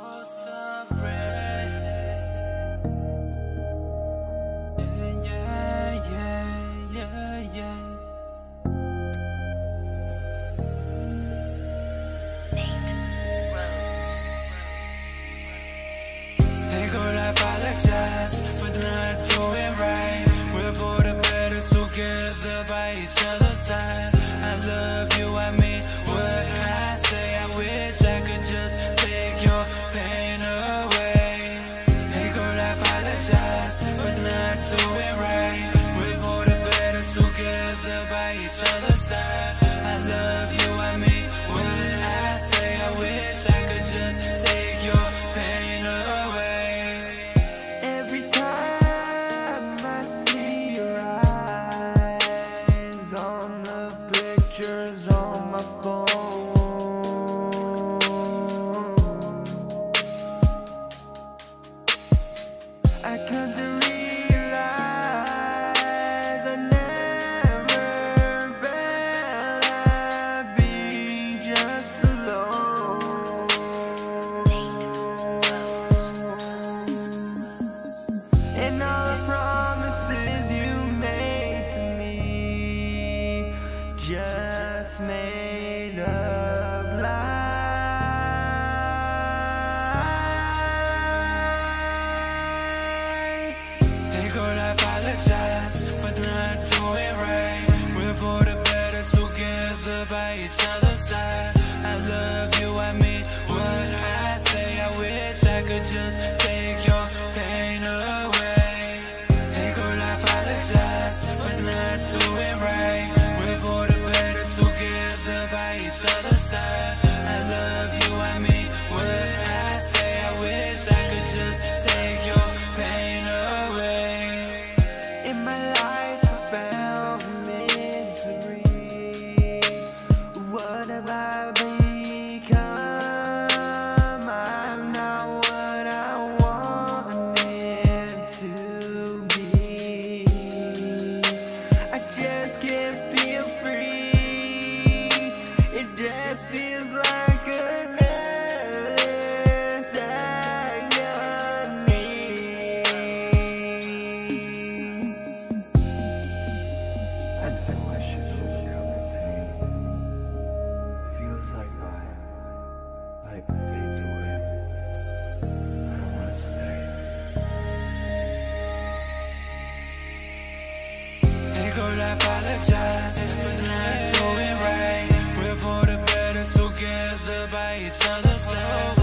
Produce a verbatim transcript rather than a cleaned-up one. lost our breath. Yeah, yeah, yeah, yeah, yeah. Nate Rhodes. Hey girl, I apologize for not doing right. We're for the better together by each other's side. I love you, I mean what I say. I wish I could just take your pain away. Hey girl, I apologize for not doing right. We're for the better together by each other's side. I love you, I mean what I say. I wish I could just take your pain away. Every time I see your eyes on the pictures on my phone, I come to realize I never felt I'd be just alone. And all the promises you made to me just made up lies. For not doing right, we're for the better together by each other's side. I love you, I mean what I say. I wish I could just take your pain away. Hey girl, I apologize for not doing right. We're for the better together by each other's side. I love you, I mean what I say. I wish I could just take your pain away. In my life I found misery. What have I become? I'm not what I wanted to be. I just can't feel free. It just feels like a girl, I apologize for not doing right. We're for the better together by each other's side.